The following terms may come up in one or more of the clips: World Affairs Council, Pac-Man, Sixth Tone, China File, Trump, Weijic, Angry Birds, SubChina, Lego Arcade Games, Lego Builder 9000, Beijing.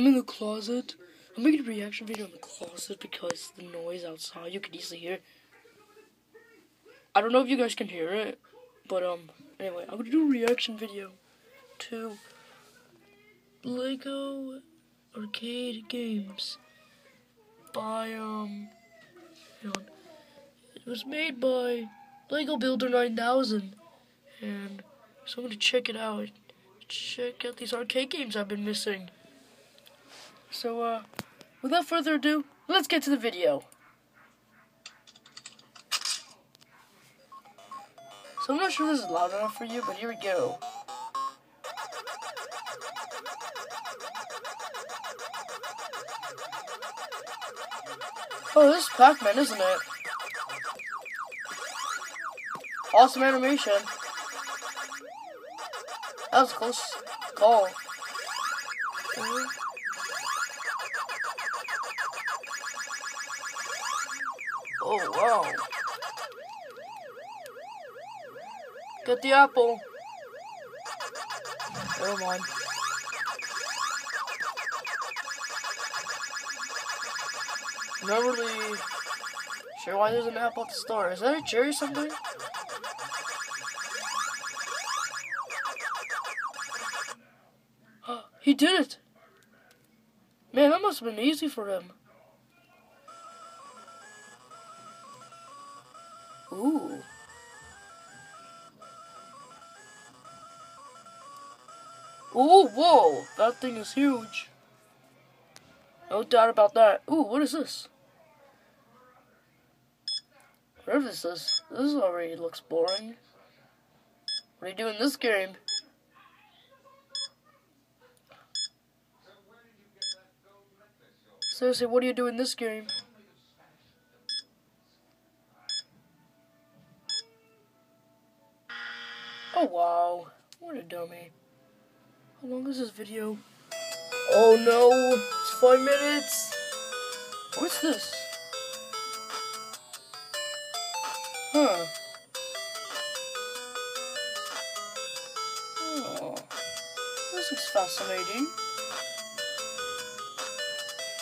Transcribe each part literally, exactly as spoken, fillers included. I'm in the closet. I'm making a reaction video in the closet because the noise outside, you can easily hear. I don't know if you guys can hear it, but um, anyway, I'm gonna do a reaction video to Lego Arcade Games by um, hang on. It was made by Lego Builder nine thousand, and so I'm gonna check it out. Check out these arcade games I've been missing. So, uh, without further ado, let's get to the video. So I'm not sure this is loud enough for you, but here we go. Oh, this is Pac-Man, isn't it? Awesome animation. That was a close call. Mm-hmm. Oh, wow. Get the apple. Never mind. I'm not really sure why there's an apple at the store. Is that a cherry or something? He did it! Man, that must have been easy for him. Ooh. Ooh, whoa! That thing is huge. No doubt about that. Ooh, what is this? Whatever this is, this already looks boring. What are you doing in this game? Seriously, what do you do in this game? Oh wow, what a dummy. How long is this video? Oh no, it's five minutes. What's this? Huh. Oh, this looks fascinating.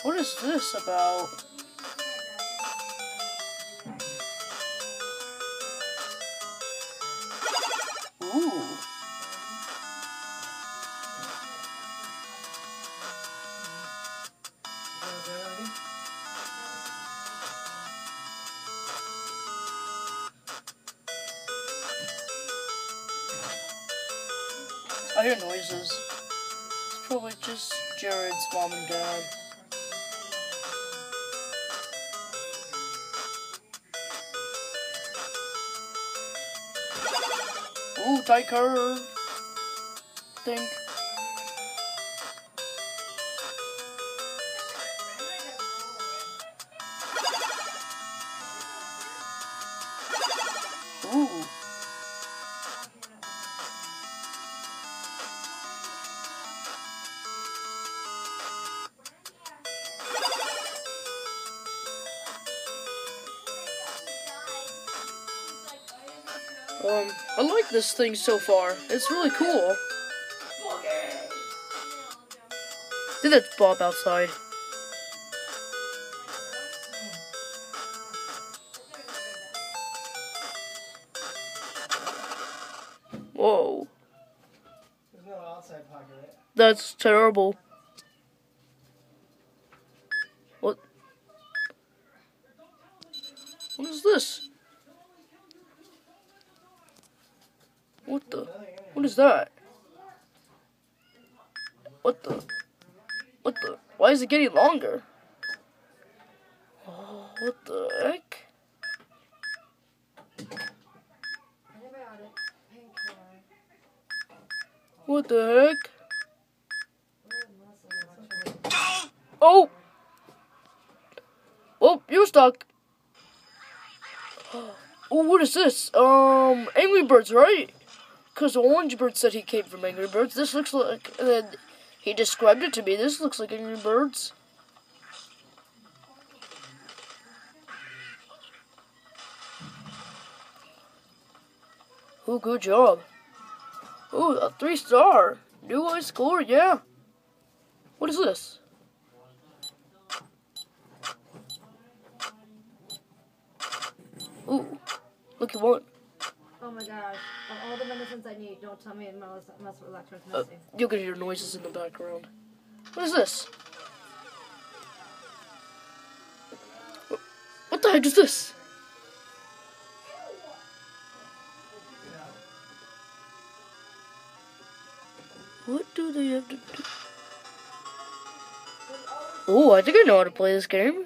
What is this about? Ooh. I hear noises. It's probably just Jared's mom and dad. Ooh, tight curve. I think. Ooh. Um, I like this thing so far. It's really cool. Okay. I think that's Bob outside. Whoa. There's no outside pocket, right? That's terrible. What? What is this? What the? What is that? What the? What the? Why is it getting longer? Oh, what the heck? What the heck? Oh! Oh, you're stuck. Oh, what is this? Um, Angry Birds, right? Because Orange Bird said he came from Angry Birds. This looks like, and then he described it to me. This looks like Angry Birds. Ooh, good job. Ooh, a three star. New high score, yeah. What is this? Ooh, look at one. Oh my gosh. Of all the medicines I need, don't tell me it must mess with electric medicine. Uh, you'll get your noises in the background. What is this? What the heck is this? What do they have to do? Oh, I think I know how to play this game.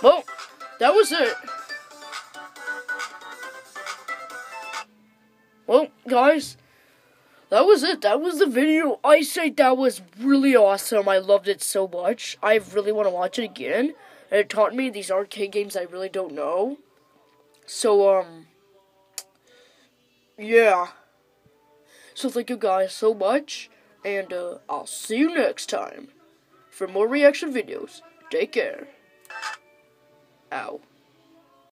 Well, that was it. Well, guys, that was it. That was the video. I say that was really awesome. I loved it so much. I really want to watch it again. And it taught me these arcade games I really don't know. So, um, yeah. So thank you guys so much. And uh, I'll see you next time for more reaction videos. Take care. Ow.